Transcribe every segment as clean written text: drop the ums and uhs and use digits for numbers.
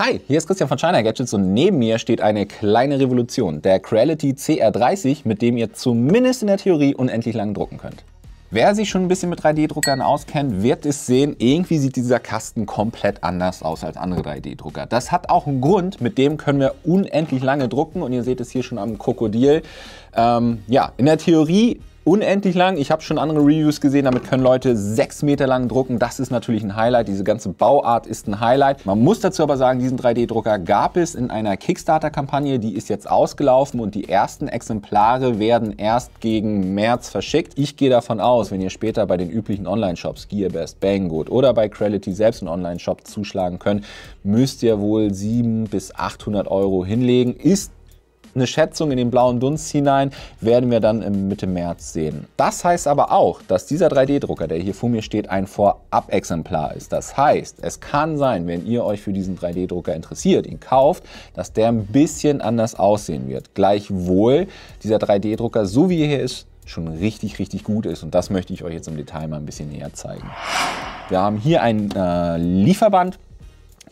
Hi, hier ist Christian von China Gadgets und neben mir steht eine kleine Revolution, der Creality CR30, mit dem ihr zumindest in der Theorie unendlich lang drucken könnt. Wer sich schon ein bisschen mit 3D-Druckern auskennt, wird es sehen, irgendwie sieht dieser Kasten komplett anders aus als andere 3D-Drucker. Das hat auch einen Grund, mit dem können wir unendlich lange drucken und ihr seht es hier schon am Krokodil. Ja, in der Theorie unendlich lang. Ich habe schon andere Reviews gesehen, damit können Leute 6 Meter lang drucken. Das ist natürlich ein Highlight. Diese ganze Bauart ist ein Highlight. Man muss dazu aber sagen, diesen 3D-Drucker gab es in einer Kickstarter-Kampagne. Die ist jetzt ausgelaufen und die ersten Exemplare werden erst gegen März verschickt. Ich gehe davon aus, wenn ihr später bei den üblichen Online-Shops, Gearbest, Banggood oder bei Creality selbst einen Online-Shop zuschlagen könnt, müsst ihr wohl 700 bis 800 Euro hinlegen. Ist eine Schätzung in den blauen Dunst hinein, werden wir dann Mitte März sehen. Das heißt aber auch, dass dieser 3D-Drucker, der hier vor mir steht, ein Vorab-Exemplar ist. Das heißt, es kann sein, wenn ihr euch für diesen 3D-Drucker interessiert, ihn kauft, dass der ein bisschen anders aussehen wird. Gleichwohl, dieser 3D-Drucker, so wie er hier ist, schon richtig, richtig gut ist. Und das möchte ich euch jetzt im Detail mal ein bisschen näher zeigen. Wir haben hier ein Lieferband.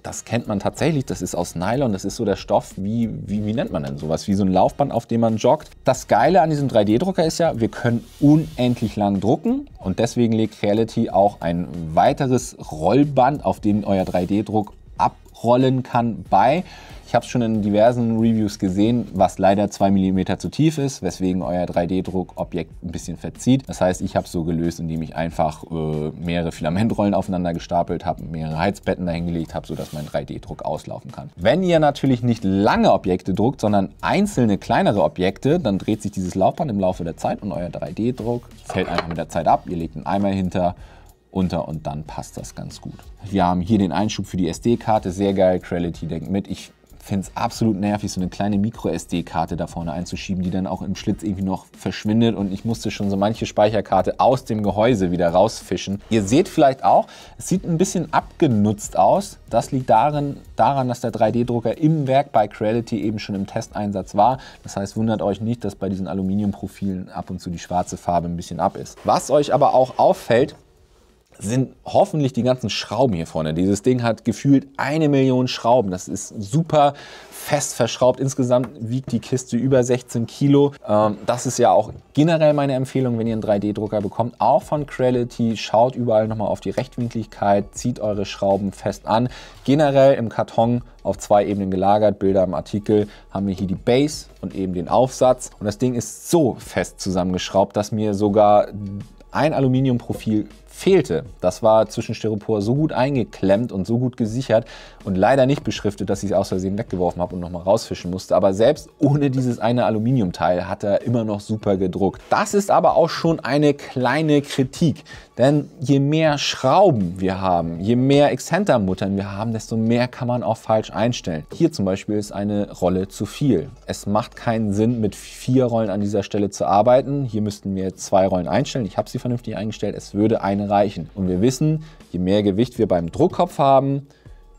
Das kennt man tatsächlich, das ist aus Nylon, das ist so der Stoff, wie nennt man denn sowas, wie so ein Laufband, auf dem man joggt. Das Geile an diesem 3D-Drucker ist ja, wir können unendlich lang drucken und deswegen legt Creality auch ein weiteres Rollband, auf dem euer 3D-Druck abrollen kann, bei. Ich habe es schon in diversen Reviews gesehen, was leider 2 mm zu tief ist, weswegen euer 3D-Druckobjekt ein bisschen verzieht. Das heißt, ich habe es so gelöst, indem ich einfach mehrere Filamentrollen aufeinander gestapelt habe, mehrere Heizbetten dahingelegt habe, sodass mein 3D-Druck auslaufen kann. Wenn ihr natürlich nicht lange Objekte druckt, sondern einzelne kleinere Objekte, dann dreht sich dieses Laufband im Laufe der Zeit und euer 3D-Druck fällt einfach mit der Zeit ab. Ihr legt einen Eimer hinter, unter und dann passt das ganz gut. Wir haben hier den Einschub für die SD-Karte, sehr geil, Creality denkt mit. Ich finde es absolut nervig, so eine kleine Micro-SD-Karte da vorne einzuschieben, die dann auch im Schlitz irgendwie noch verschwindet und ich musste schon so manche Speicherkarte aus dem Gehäuse wieder rausfischen. Ihr seht vielleicht auch, es sieht ein bisschen abgenutzt aus. Das liegt daran, dass der 3D-Drucker im Werk bei Creality eben schon im Testeinsatz war. Das heißt, wundert euch nicht, dass bei diesen Aluminiumprofilen ab und zu die schwarze Farbe ein bisschen ab ist. Was euch aber auch auffällt, sind hoffentlich die ganzen Schrauben hier vorne. Dieses Ding hat gefühlt 1 Million Schrauben. Das ist super fest verschraubt. Insgesamt wiegt die Kiste über 16 Kilo. Das ist ja auch generell meine Empfehlung, wenn ihr einen 3D-Drucker bekommt. Auch von Creality. Schaut überall nochmal auf die Rechtwinkligkeit. Zieht eure Schrauben fest an. Generell im Karton auf 2 Ebenen gelagert. Bilder im Artikel haben wir hier die Base und eben den Aufsatz. Und das Ding ist so fest zusammengeschraubt, dass mir sogar ein Aluminiumprofil fehlte. Das war zwischen Styropor so gut eingeklemmt und so gut gesichert und leider nicht beschriftet, dass ich es aus Versehen weggeworfen habe und nochmal rausfischen musste. Aber selbst ohne dieses eine Aluminiumteil hat er immer noch super gedruckt. Das ist aber auch schon eine kleine Kritik, denn je mehr Schrauben wir haben, je mehr Exzentermuttern wir haben, desto mehr kann man auch falsch einstellen. Hier zum Beispiel ist eine Rolle zu viel. Es macht keinen Sinn, mit 4 Rollen an dieser Stelle zu arbeiten. Hier müssten wir 2 Rollen einstellen. Ich habe sie vernünftig eingestellt. Es würde eine reichen. Und wir wissen, je mehr Gewicht wir beim Druckkopf haben,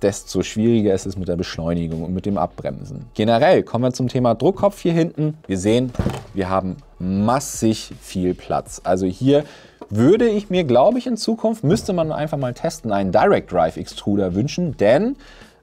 desto schwieriger ist es mit der Beschleunigung und mit dem Abbremsen. Generell kommen wir zum Thema Druckkopf hier hinten. Wir sehen, wir haben massig viel Platz. Also hier würde ich mir, glaube ich, in Zukunft, müsste man einfach mal testen, einen Direct Drive Extruder wünschen, denn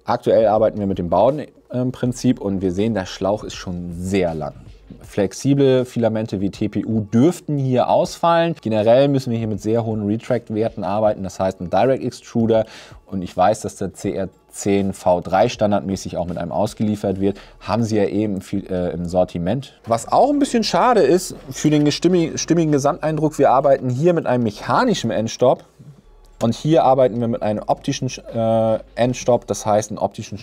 aktuell arbeiten wir mit dem Bauenprinzip und wir sehen, der Schlauch ist schon sehr lang. Flexible Filamente wie TPU dürften hier ausfallen. Generell müssen wir hier mit sehr hohen Retract-Werten arbeiten, das heißt ein Direct Extruder. Und ich weiß, dass der CR10 V3 standardmäßig auch mit einem ausgeliefert wird. Haben sie ja eben viel, im Sortiment. Was auch ein bisschen schade ist für den stimmigen Gesamteindruck, wir arbeiten hier mit einem mechanischen Endstopp. Und hier arbeiten wir mit einem optischen Endstopp, das heißt einen optischen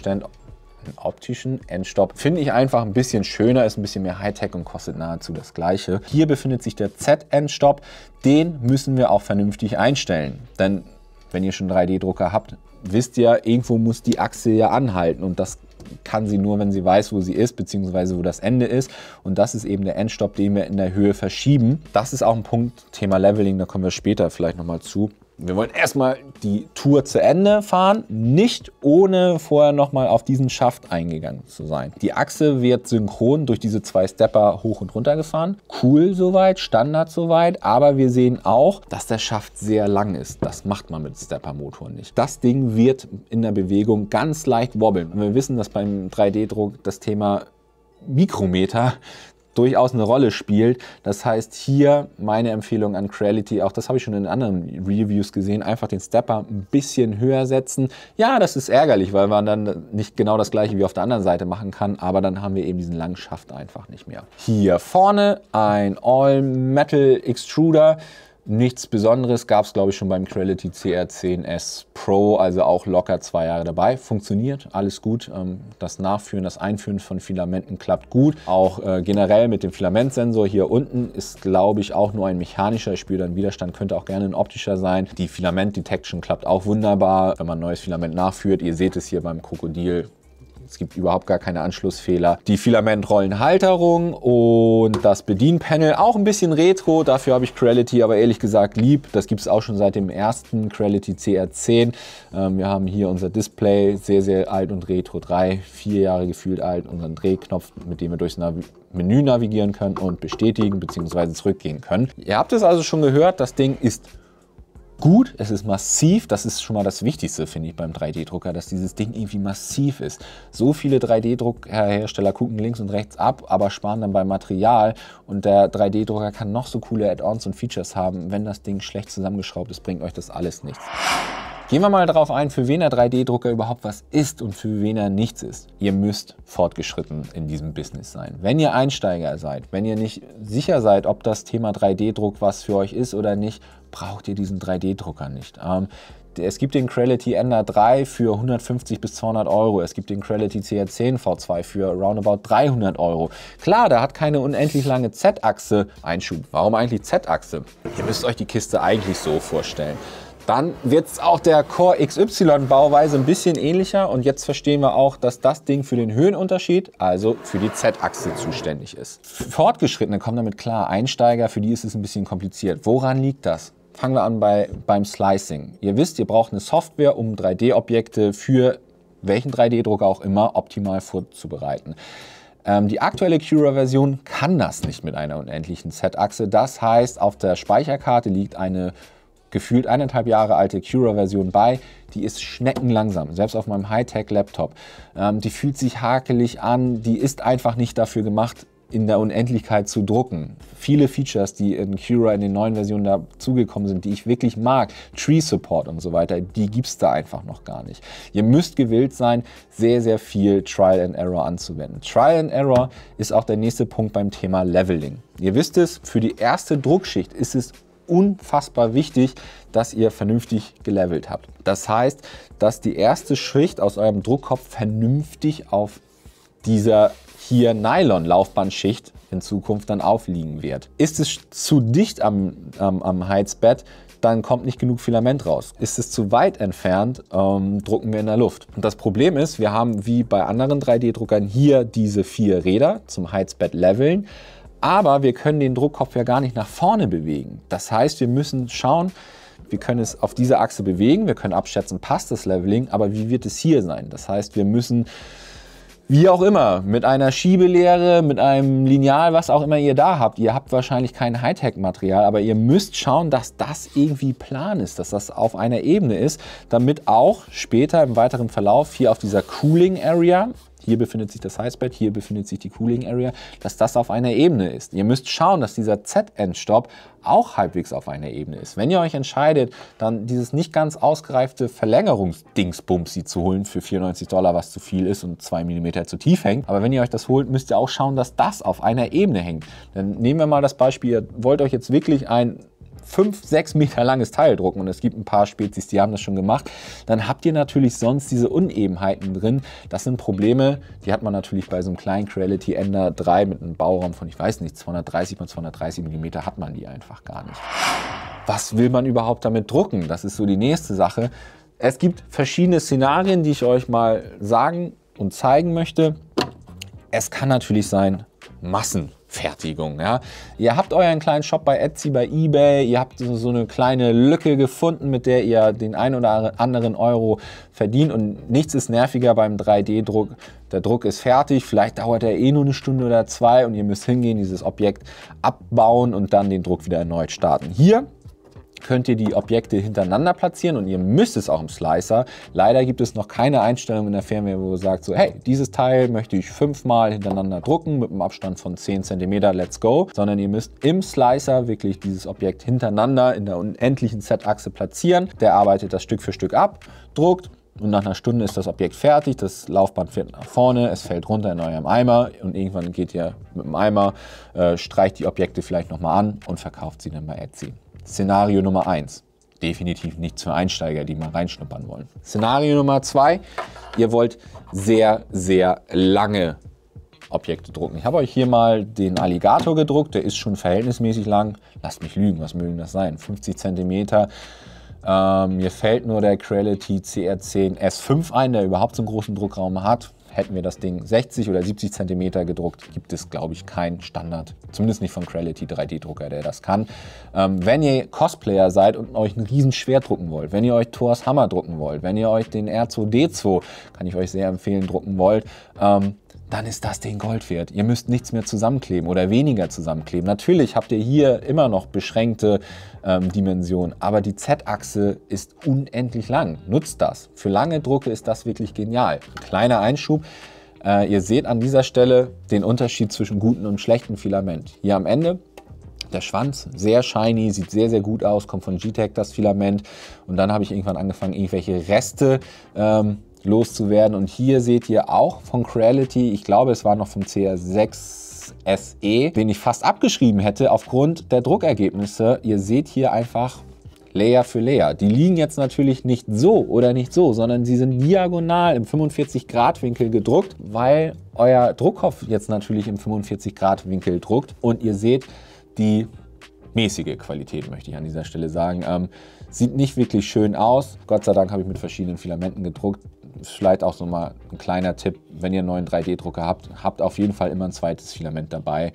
Endstopp. Finde ich einfach ein bisschen schöner, ist ein bisschen mehr Hightech und kostet nahezu das gleiche. Hier befindet sich der Z-Endstopp, den müssen wir auch vernünftig einstellen. Denn wenn ihr schon einen 3D-Drucker habt, wisst ihr, irgendwo muss die Achse ja anhalten und das kann sie nur, wenn sie weiß, wo sie ist, beziehungsweise wo das Ende ist. Und das ist eben der Endstopp, den wir in der Höhe verschieben. Das ist auch ein Punkt, Thema Leveling, da kommen wir später vielleicht nochmal zu. Wir wollen erstmal die Tour zu Ende fahren, nicht ohne vorher nochmal auf diesen Schaft eingegangen zu sein. Die Achse wird synchron durch diese zwei Stepper hoch und runter gefahren. Cool soweit, Standard soweit, aber wir sehen auch, dass der Schaft sehr lang ist. Das macht man mit Stepper-Motoren nicht. Das Ding wird in der Bewegung ganz leicht wobbeln. Und wir wissen, dass beim 3D-Druck das Thema Mikrometer durchaus eine Rolle spielt. Das heißt, hier meine Empfehlung an Creality, auch das habe ich schon in anderen Reviews gesehen, einfach den Stepper ein bisschen höher setzen. Ja, das ist ärgerlich, weil man dann nicht genau das gleiche wie auf der anderen Seite machen kann, aber dann haben wir eben diesen langen Schaft einfach nicht mehr. Hier vorne ein All-Metal Extruder. Nichts Besonderes, gab es glaube ich schon beim Creality CR10S Pro, also auch locker 2 Jahre dabei. Funktioniert, alles gut. Das Nachführen, das Einführen von Filamenten klappt gut. Auch generell mit dem Filamentsensor hier unten ist glaube ich auch nur ein mechanischer. Ich spüre dann Widerstand, könnte auch gerne ein optischer sein. Die Filament-Detection klappt auch wunderbar, wenn man ein neues Filament nachführt. Ihr seht es hier beim Krokodil. Es gibt überhaupt gar keine Anschlussfehler. Die Filamentrollenhalterung und das Bedienpanel, auch ein bisschen retro. Dafür habe ich Creality aber ehrlich gesagt lieb. Das gibt es auch schon seit dem ersten Creality CR10. Wir haben hier unser Display, sehr, sehr alt und retro. 3, 4 Jahre gefühlt alt. Unseren Drehknopf, mit dem wir durchs Menü navigieren können und bestätigen bzw. zurückgehen können. Ihr habt es also schon gehört, das Ding ist gut, es ist massiv, das ist schon mal das Wichtigste, finde ich, beim 3D-Drucker, dass dieses Ding irgendwie massiv ist. So viele 3D-Druckhersteller gucken links und rechts ab, aber sparen dann beim Material und der 3D-Drucker kann noch so coole Add-ons und Features haben. Wenn das Ding schlecht zusammengeschraubt ist, bringt euch das alles nichts. Gehen wir mal darauf ein, für wen der 3D-Drucker überhaupt was ist und für wen er nichts ist. Ihr müsst fortgeschritten in diesem Business sein. Wenn ihr Einsteiger seid, wenn ihr nicht sicher seid, ob das Thema 3D-Druck was für euch ist oder nicht, braucht ihr diesen 3D-Drucker nicht. Es gibt den Creality Ender 3 für 150 bis 200 Euro. Es gibt den Creality CR10 V2 für roundabout 300 Euro. Klar, da hat keine unendlich lange Z-Achse Einschub. Warum eigentlich Z-Achse? Ihr müsst euch die Kiste eigentlich so vorstellen. Dann wird es auch der Core XY Bauweise ein bisschen ähnlicher und jetzt verstehen wir auch, dass das Ding für den Höhenunterschied, also für die Z-Achse zuständig ist. Fortgeschrittene kommen damit klar, Einsteiger, für die ist es ein bisschen kompliziert. Woran liegt das? Fangen wir an beim Slicing. Ihr wisst, ihr braucht eine Software, um 3D-Objekte für welchen 3D-Drucker auch immer optimal vorzubereiten. Die aktuelle Cura-Version kann das nicht mit einer unendlichen Z-Achse. Das heißt, auf der Speicherkarte liegt eine gefühlt 1,5 Jahre alte Cura-Version bei, die ist schneckenlangsam, selbst auf meinem Hightech-Laptop. Die fühlt sich hakelig an, die ist einfach nicht dafür gemacht, in der Unendlichkeit zu drucken. Viele Features, die in Cura in den neuen Versionen dazugekommen sind, die ich wirklich mag, Tree-Support und so weiter, die gibt es da einfach noch gar nicht. Ihr müsst gewillt sein, sehr, sehr viel Trial and Error anzuwenden. Trial and Error ist auch der nächste Punkt beim Thema Leveling. Ihr wisst es, für die erste Druckschicht ist es unfassbar wichtig, dass ihr vernünftig gelevelt habt. Das heißt, dass die erste Schicht aus eurem Druckkopf vernünftig auf dieser hier Nylon-Laufbahnschicht in Zukunft dann aufliegen wird. Ist es zu dicht am Heizbett, dann kommt nicht genug Filament raus. Ist es zu weit entfernt, drucken wir in der Luft. Und das Problem ist, wir haben wie bei anderen 3D-Druckern hier diese 4 Räder zum Heizbett leveln, aber wir können den Druckkopf ja gar nicht nach vorne bewegen. Das heißt, wir müssen schauen, wir können es auf dieser Achse bewegen, wir können abschätzen, passt das Leveling, aber wie wird es hier sein? Das heißt, wir müssen, wie auch immer, mit einer Schiebelehre, mit einem Lineal, was auch immer ihr da habt, ihr habt wahrscheinlich kein Hightech-Material, aber ihr müsst schauen, dass das irgendwie plan ist, dass das auf einer Ebene ist, damit auch später im weiteren Verlauf hier auf dieser Cooling Area, hier befindet sich das Heißbett, hier befindet sich die Cooling Area, dass das auf einer Ebene ist. Ihr müsst schauen, dass dieser Z-Endstopp auch halbwegs auf einer Ebene ist. Wenn ihr euch entscheidet, dann dieses nicht ganz ausgereifte Verlängerungsdingsbumsi zu holen für $94, was zu viel ist und 2 mm zu tief hängt. Aber wenn ihr euch das holt, müsst ihr auch schauen, dass das auf einer Ebene hängt. Dann nehmen wir mal das Beispiel, ihr wollt euch jetzt wirklich ein 5-6 Meter langes Teil drucken und es gibt ein paar Spezies, die haben das schon gemacht, dann habt ihr natürlich sonst diese Unebenheiten drin. Das sind Probleme, die hat man natürlich bei so einem kleinen Creality Ender 3 mit einem Bauraum von, ich weiß nicht, 230 x 230 mm hat man die einfach gar nicht. Was will man überhaupt damit drucken? Das ist so die nächste Sache. Es gibt verschiedene Szenarien, die ich euch mal sagen und zeigen möchte. Es kann natürlich sein, Massenfertigung. Ja. Ihr habt euren kleinen Shop bei Etsy, bei eBay, ihr habt so eine kleine Lücke gefunden, mit der ihr den einen oder anderen Euro verdient, und nichts ist nerviger beim 3D-Druck. Der Druck ist fertig, vielleicht dauert er eh nur eine Stunde oder zwei und ihr müsst hingehen, dieses Objekt abbauen und dann den Druck wieder erneut starten. Hier könnt ihr die Objekte hintereinander platzieren und ihr müsst es auch im Slicer. Leider gibt es noch keine Einstellung in der Firmware, wo ihr sagt, so, hey, dieses Teil möchte ich 5-mal hintereinander drucken mit einem Abstand von 10 cm, let's go. Sondern ihr müsst im Slicer wirklich dieses Objekt hintereinander in der unendlichen Z-Achse platzieren. Der arbeitet das Stück für Stück ab, druckt. Und nach einer Stunde ist das Objekt fertig, das Laufband fährt nach vorne, es fällt runter in eurem Eimer und irgendwann geht ihr mit dem Eimer, streicht die Objekte vielleicht nochmal an und verkauft sie dann bei Etsy. Szenario Nummer 1, definitiv nichts für Einsteiger, die mal reinschnuppern wollen. Szenario Nummer 2, ihr wollt sehr, sehr lange Objekte drucken. Ich habe euch hier mal den Alligator gedruckt, der ist schon verhältnismäßig lang. Lasst mich lügen, was mögen das sein? 50 cm. Mir fällt nur der Creality CR10 S5 ein, der überhaupt so einen großen Druckraum hat. Hätten wir das Ding 60 oder 70 cm gedruckt, gibt es, glaube ich, keinen Standard. Zumindest nicht vom Creality 3D-Drucker, der das kann. Wenn ihr Cosplayer seid und euch ein Riesenschwert drucken wollt, wenn ihr euch Thors Hammer drucken wollt, wenn ihr euch den R2D2, kann ich euch sehr empfehlen, drucken wollt, dann ist das Ding Gold wert. Ihr müsst nichts mehr zusammenkleben oder weniger zusammenkleben. Natürlich habt ihr hier immer noch beschränkte Dimensionen, aber die Z-Achse ist unendlich lang. Nutzt das. Für lange Drucke ist das wirklich genial. Kleiner Einschub. Ihr seht an dieser Stelle den Unterschied zwischen gutem und schlechtem Filament. Hier am Ende der Schwanz, sehr shiny, sieht sehr, sehr gut aus, kommt von G-Tech das Filament. Und dann habe ich irgendwann angefangen, irgendwelche Reste loszuwerden. Und hier seht ihr auch von Creality, ich glaube, es war noch vom CR6 SE, den ich fast abgeschrieben hätte aufgrund der Druckergebnisse. Ihr seht hier einfach Layer für Layer. Die liegen jetzt natürlich nicht so oder nicht so, sondern sie sind diagonal im 45-Grad-Winkel gedruckt, weil euer Druckkopf jetzt natürlich im 45-Grad-Winkel druckt. Und ihr seht die mäßige Qualität, möchte ich an dieser Stelle sagen. Sieht nicht wirklich schön aus. Gott sei Dank habe ich mit verschiedenen Filamenten gedruckt. Vielleicht auch so mal ein kleiner Tipp, wenn ihr einen neuen 3D-Drucker habt, habt auf jeden Fall immer ein zweites Filament dabei.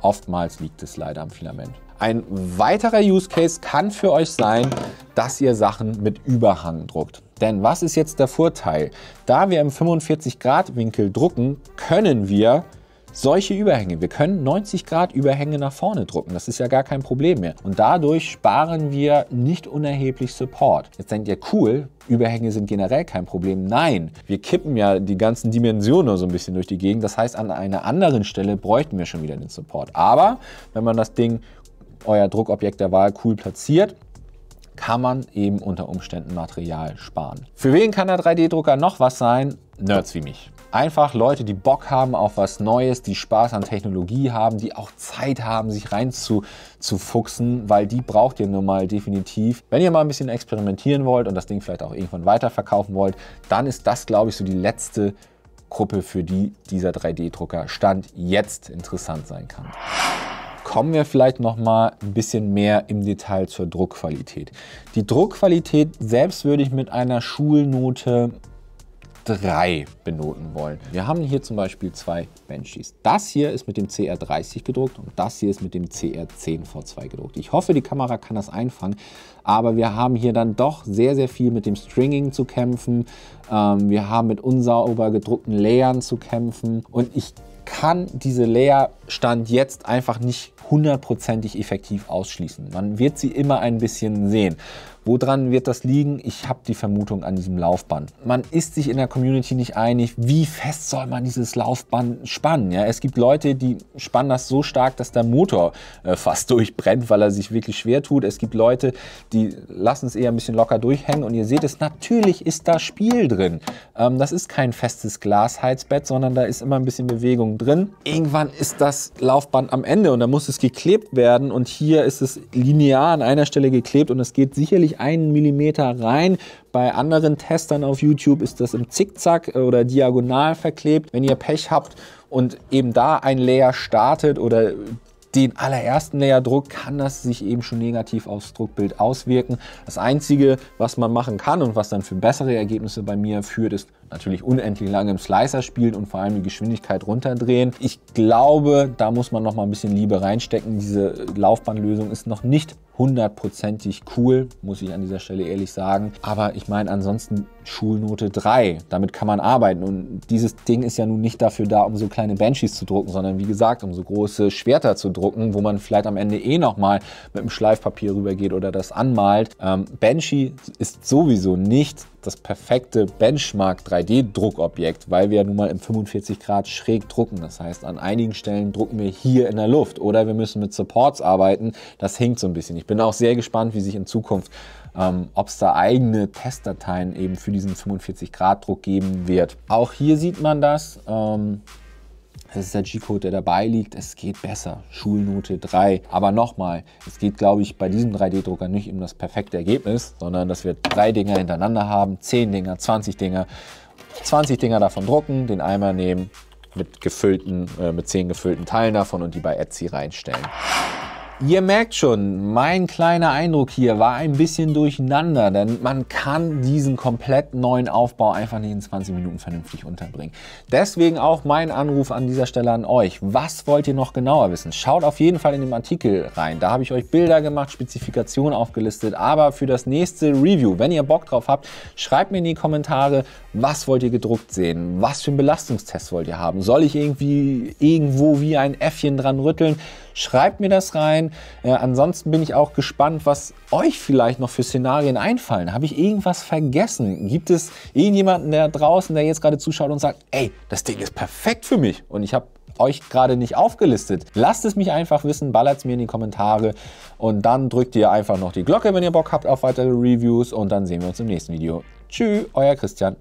Oftmals liegt es leider am Filament. Ein weiterer Use Case kann für euch sein, dass ihr Sachen mit Überhang druckt. Denn was ist jetzt der Vorteil? Da wir im 45-Grad-Winkel drucken, können wir solche Überhänge. Wir können 90-Grad-Überhänge nach vorne drucken. Das ist ja gar kein Problem mehr. Und dadurch sparen wir nicht unerheblich Support. Jetzt denkt ihr, cool, Überhänge sind generell kein Problem. Nein, wir kippen ja die ganzen Dimensionen so ein bisschen durch die Gegend. Das heißt, an einer anderen Stelle bräuchten wir schon wieder den Support. Aber wenn man das Ding, euer Druckobjekt der Wahl, cool platziert, kann man eben unter Umständen Material sparen. Für wen kann der 3D-Drucker noch was sein? Nerds wie mich. Einfach Leute, die Bock haben auf was Neues, die Spaß an Technologie haben, die auch Zeit haben, sich reinzufuchsen, weil die braucht ihr nun mal definitiv. Wenn ihr mal ein bisschen experimentieren wollt und das Ding vielleicht auch irgendwann weiterverkaufen wollt, dann ist das, glaube ich, so die letzte Gruppe, für die dieser 3D-Drucker Stand jetzt interessant sein kann. Kommen wir vielleicht noch mal ein bisschen mehr im Detail zur Druckqualität. Die Druckqualität selbst würde ich mit einer Schulnote 3 benoten wollen. Wir haben hier zum Beispiel zwei Benchys. Das hier ist mit dem CR30 gedruckt und das hier ist mit dem CR10 V2 gedruckt. Ich hoffe, die Kamera kann das einfangen, aber wir haben hier dann doch sehr, sehr viel mit dem Stringing zu kämpfen. Wir haben mit unsauber gedruckten Layern zu kämpfen und ich kann diese Layer Stand jetzt einfach nicht hundertprozentig effektiv ausschließen. Man wird sie immer ein bisschen sehen. Woran wird das liegen? Ich habe die Vermutung an diesem Laufband. Man ist sich in der Community nicht einig, wie fest soll man dieses Laufband spannen. Ja, es gibt Leute, die spannen das so stark, dass der Motor fast durchbrennt, weil er sich wirklich schwer tut. Es gibt Leute, die lassen es eher ein bisschen locker durchhängen und ihr seht es, natürlich ist da Spiel drin. Das ist kein festes Glasheizbett, sondern da ist immer ein bisschen Bewegung drin. Irgendwann ist das Laufband am Ende und da muss es geklebt werden und hier ist es linear an einer Stelle geklebt und es geht sicherlich 1 mm rein. Bei anderen Testern auf YouTube ist das im Zickzack oder diagonal verklebt. Wenn ihr Pech habt und eben da ein Layer startet oder den allerersten Layerdruck, kann das sich eben schon negativ aufs Druckbild auswirken. Das Einzige, was man machen kann und was dann für bessere Ergebnisse bei mir führt, ist natürlich unendlich lange im Slicer spielen und vor allem die Geschwindigkeit runterdrehen. Ich glaube, da muss man noch mal ein bisschen Liebe reinstecken. Diese Laufbandlösung ist noch nicht hundertprozentig cool, muss ich an dieser Stelle ehrlich sagen. Aber ich meine, ansonsten Schulnote 3. Damit kann man arbeiten. Und dieses Ding ist ja nun nicht dafür da, um so kleine Benchys zu drucken, sondern wie gesagt, um so große Schwerter zu drucken, wo man vielleicht am Ende eh nochmal mit dem Schleifpapier rübergeht oder das anmalt. Benchy ist sowieso nicht das perfekte Benchmark 3D-Druckobjekt, weil wir ja nun mal im 45 Grad schräg drucken. Das heißt, an einigen Stellen drucken wir hier in der Luft oder wir müssen mit Supports arbeiten. Das hinkt so ein bisschen. Ich bin auch sehr gespannt, wie sich in Zukunft, ob es da eigene Testdateien eben für diesen 45 Grad Druck geben wird. Auch hier sieht man das. Das ist der G-Code, der dabei liegt. Es geht besser. Schulnote 3. Aber nochmal, es geht, glaube ich, bei diesem 3D-Drucker nicht um das perfekte Ergebnis, sondern dass wir 3 Dinger hintereinander haben, 10 Dinger, 20 Dinger. 20 Dinger davon drucken, den Eimer nehmen, mit 10 gefüllten Teilen davon und die bei Etsy reinstellen. Ihr merkt schon, mein kleiner Eindruck hier war ein bisschen durcheinander, denn man kann diesen komplett neuen Aufbau einfach nicht in 20 Minuten vernünftig unterbringen. Deswegen auch mein Anruf an dieser Stelle an euch. Was wollt ihr noch genauer wissen? Schaut auf jeden Fall in den Artikel rein. Da habe ich euch Bilder gemacht, Spezifikationen aufgelistet, aber für das nächste Review, wenn ihr Bock drauf habt, schreibt mir in die Kommentare, was wollt ihr gedruckt sehen? Was für einen Belastungstest wollt ihr haben? Soll ich irgendwie irgendwo wie ein Äffchen dran rütteln? Schreibt mir das rein. Ansonsten bin ich auch gespannt, was euch vielleicht noch für Szenarien einfallen. Habe ich irgendwas vergessen? Gibt es irgendjemanden da draußen, der jetzt gerade zuschaut und sagt, ey, das Ding ist perfekt für mich und ich habe euch gerade nicht aufgelistet? Lasst es mich einfach wissen, ballert es mir in die Kommentare und dann drückt ihr einfach noch die Glocke, wenn ihr Bock habt auf weitere Reviews und dann sehen wir uns im nächsten Video. Tschüss, euer Christian.